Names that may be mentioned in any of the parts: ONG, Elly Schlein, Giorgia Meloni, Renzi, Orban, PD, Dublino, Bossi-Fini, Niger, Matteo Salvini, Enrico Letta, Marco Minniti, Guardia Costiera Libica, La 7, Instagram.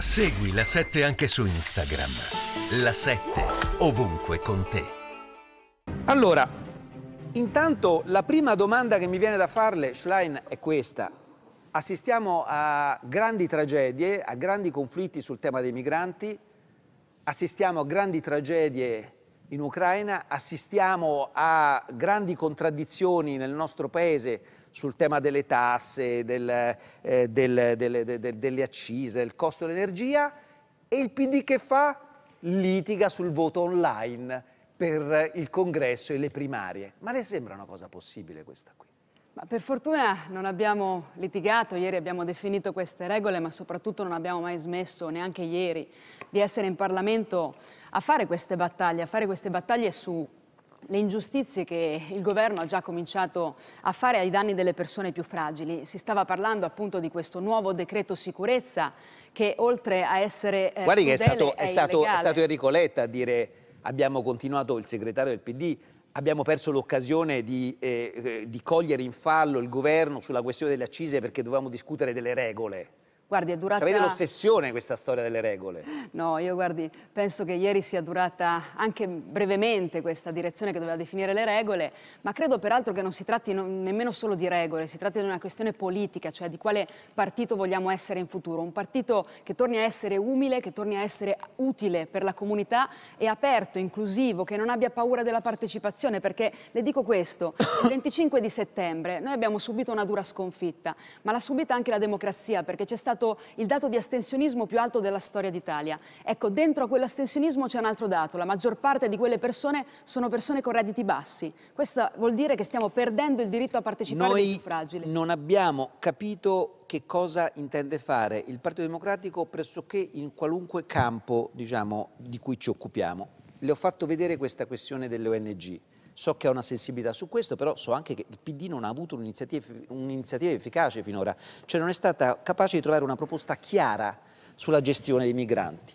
Segui La 7 anche su Instagram. La 7 ovunque con te. Allora, intanto la prima domanda che mi viene da farle, Schlein, è questa. Assistiamo a grandi tragedie, a grandi conflitti sul tema dei migranti, assistiamo a grandi tragedie in Ucraina, assistiamo a grandi contraddizioni nel nostro paese sul tema delle tasse, delle accise, del costo dell'energia, e il PD che fa? Litiga sul voto online per il congresso e le primarie. Ma le sembra una cosa possibile questa qui? Ma per fortuna non abbiamo litigato, ieri abbiamo definito queste regole, ma soprattutto non abbiamo mai smesso, neanche ieri, di essere in Parlamento a fare queste battaglie, su le ingiustizie che il governo ha già cominciato a fare ai danni delle persone più fragili. Si stava parlando appunto di questo nuovo decreto sicurezza che, oltre a essere guardi che è stato Enrico Letta a dire: abbiamo continuato, il segretario del PD, abbiamo perso l'occasione di cogliere in fallo il governo sulla questione delle accise perché dovevamo discutere delle regole. Guardi, è durata... Avete l'ossessione questa storia delle regole? No, io guardi, penso che ieri sia durata anche brevemente questa direzione che doveva definire le regole, ma credo peraltro che non si tratti nemmeno solo di regole, si tratta di una questione politica, cioè di quale partito vogliamo essere in futuro. Un partito che torni a essere umile, che torni a essere utile per la comunità e aperto, inclusivo, che non abbia paura della partecipazione, perché le dico questo, il 25 di settembre noi abbiamo subito una dura sconfitta, ma l'ha subita anche la democrazia, perché c'è stato il dato di astensionismo più alto della storia d'Italia. Ecco, dentro a quell'astensionismo c'è un altro dato: la maggior parte di quelle persone sono persone con redditi bassi. Questo vuol dire che stiamo perdendo il diritto a partecipare dei più fragili. Noi non abbiamo capito che cosa intende fare il Partito Democratico pressoché in qualunque campo, diciamo, di cui ci occupiamo. Le ho fatto vedere questa questione delle ONG. So che ha una sensibilità su questo, però so anche che il PD non ha avuto un'iniziativa efficace finora, cioè non è stata capace di trovare una proposta chiara sulla gestione dei migranti.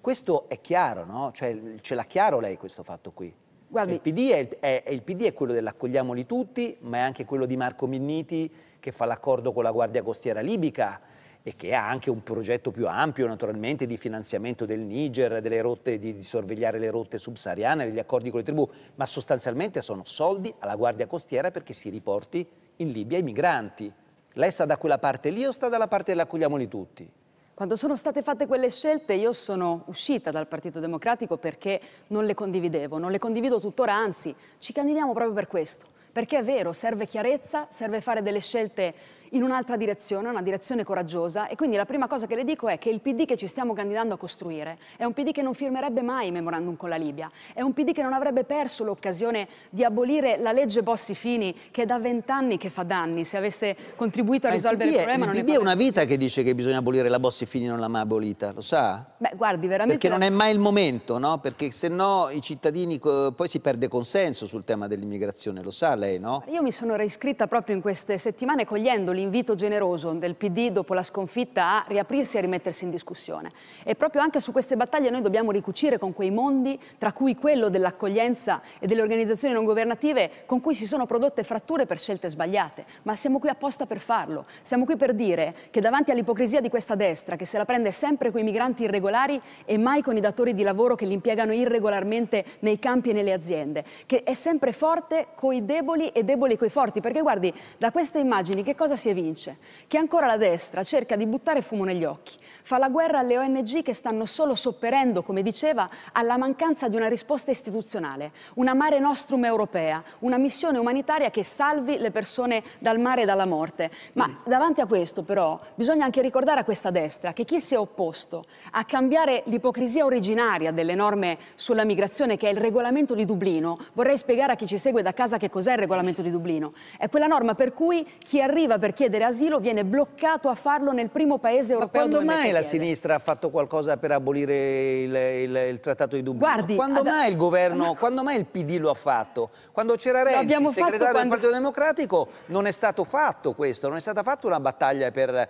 Questo è chiaro, no? Cioè, ce l'ha chiaro lei questo fatto qui. Guardi, il PD è quello dell'accogliamoli tutti, ma è anche quello di Marco Minniti che fa l'accordo con la Guardia Costiera Libica e che ha anche un progetto più ampio, naturalmente, di finanziamento del Niger, delle rotte, di sorvegliare le rotte subsahariane, degli accordi con le tribù, ma sostanzialmente sono soldi alla Guardia Costiera perché si riporti in Libia i migranti. Lei sta da quella parte lì o sta dalla parte dell'accogliamoli tutti? Quando sono state fatte quelle scelte io sono uscita dal Partito Democratico perché non le condividevo, non le condivido tuttora, anzi ci candidiamo proprio per questo. Perché è vero, serve chiarezza, serve fare delle scelte in un'altra direzione, una direzione coraggiosa, e quindi la prima cosa che le dico è che il PD che ci stiamo candidando a costruire è un PD che non firmerebbe mai memorandum con la Libia, è un PD che non avrebbe perso l'occasione di abolire la legge Bossi-Fini, che è da 20 anni che fa danni. Se avesse contribuito a risolvere il problema... Il PD è una vita che dice che bisogna abolire la Bossi-Fini, non l'ha mai abolita, lo sa? Beh, guardi, veramente... Perché non è mai il momento, no? Perché se no i cittadini... Poi si perde consenso sul tema dell'immigrazione, lo sa lei, no? Io mi sono reiscritta proprio in queste settimane, cogliendo l'invito generoso del PD dopo la sconfitta a riaprirsi e a rimettersi in discussione, e proprio anche su queste battaglie noi dobbiamo ricucire con quei mondi, tra cui quello dell'accoglienza e delle organizzazioni non governative, con cui si sono prodotte fratture per scelte sbagliate, ma siamo qui apposta per farlo, siamo qui per dire che davanti all'ipocrisia di questa destra che se la prende sempre con i migranti irregolari e mai con i datori di lavoro che li impiegano irregolarmente nei campi e nelle aziende, che è sempre forte coi deboli e deboli coi forti, perché guardi, da queste immagini che cosa si evince? Che ancora la destra cerca di buttare fumo negli occhi, fa la guerra alle ONG che stanno solo sopperendo, come diceva, alla mancanza di una risposta istituzionale, una Mare Nostrum europea, una missione umanitaria che salvi le persone dal mare e dalla morte. Ma davanti a questo però bisogna anche ricordare a questa destra che chi si è opposto a cambiare l'ipocrisia originaria delle norme sulla migrazione, che è il regolamento di Dublino, vorrei spiegare a chi ci segue da casa che cos'è il regolamento di Dublino, è quella norma per cui chi arriva per chiedere asilo viene bloccato a farlo nel primo paese europeo. Ma quando mai la sinistra ha fatto qualcosa per abolire il trattato di Dublino? Guardi, quando mai il governo, quando mai il PD lo ha fatto? Quando c'era Renzi, il segretario del Partito Democratico, non è stato fatto questo, non è stata fatta una battaglia è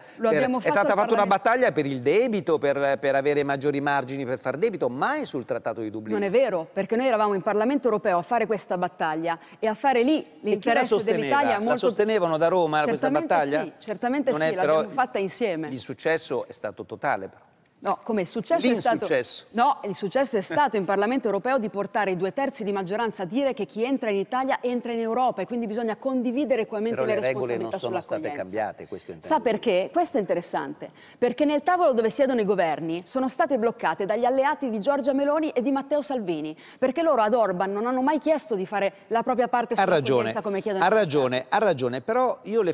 stata fatta una battaglia per il debito, per avere maggiori margini per far debito, mai sul trattato di Dublino. Non è vero, perché noi eravamo in Parlamento europeo a fare questa battaglia e a fare lì l'interesse dell'Italia. La sostenevano da Roma questa battaglia? Sì, certamente sì, l'abbiamo fatta insieme. Il successo è stato totale però. No, come il successo è stato in Parlamento europeo di portare i 2/3 di maggioranza a dire che chi entra in Italia entra in Europa e quindi bisogna condividere equamente le responsabilità sull'accoglienza. Però le regole non sono state cambiate, questo è interessante. Sa perché? Questo è interessante, perché nel tavolo dove siedono i governi sono state bloccate dagli alleati di Giorgia Meloni e di Matteo Salvini, perché loro ad Orban non hanno mai chiesto di fare la propria parte sull'accoglienza come chiedono. Ha ragione, però io le